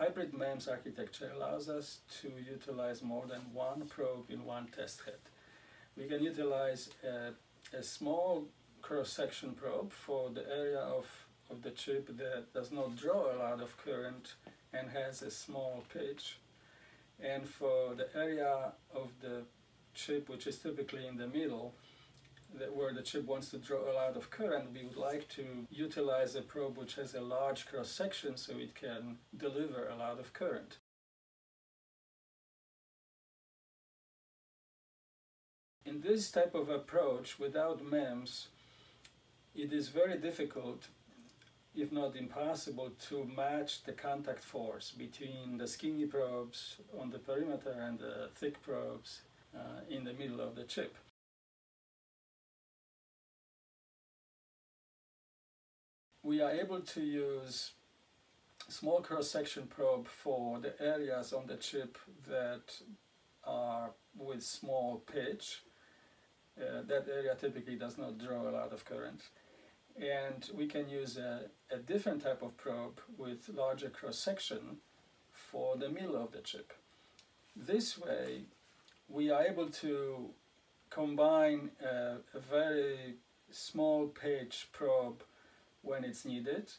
hybrid MEMS architecture allows us to utilize more than one probe in one test head. We can utilize a small cross-section probe for the area of the chip that does not draw a lot of current and has a small pitch, and for the area of the chip which is typically in the middle, that where the chip wants to draw a lot of current, we would like to utilize a probe which has a large cross-section so it can deliver a lot of current. In this type of approach, without MEMS, it is very difficult, if not impossible, to match the contact force between the skinny probes on the perimeter and the thick probes in the middle of the chip. We are able to use small cross-section probe for the areas on the chip that are with small pitch. That area typically does not draw a lot of current. And we can use a different type of probe with larger cross-section for the middle of the chip. This way, we are able to combine a very small pitch probe when it's needed,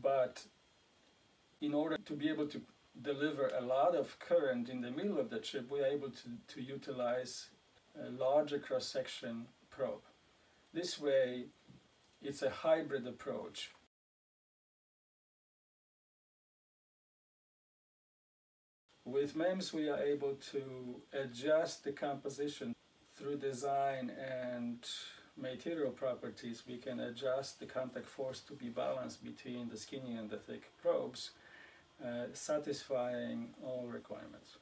but in order to be able to deliver a lot of current in the middle of the chip, we are able to utilize a larger cross-section probe. This way, it's a hybrid approach. With MEMS, we are able to adjust the composition through design and material properties. We can adjust the contact force to be balanced between the skinny and the thick probes, satisfying all requirements.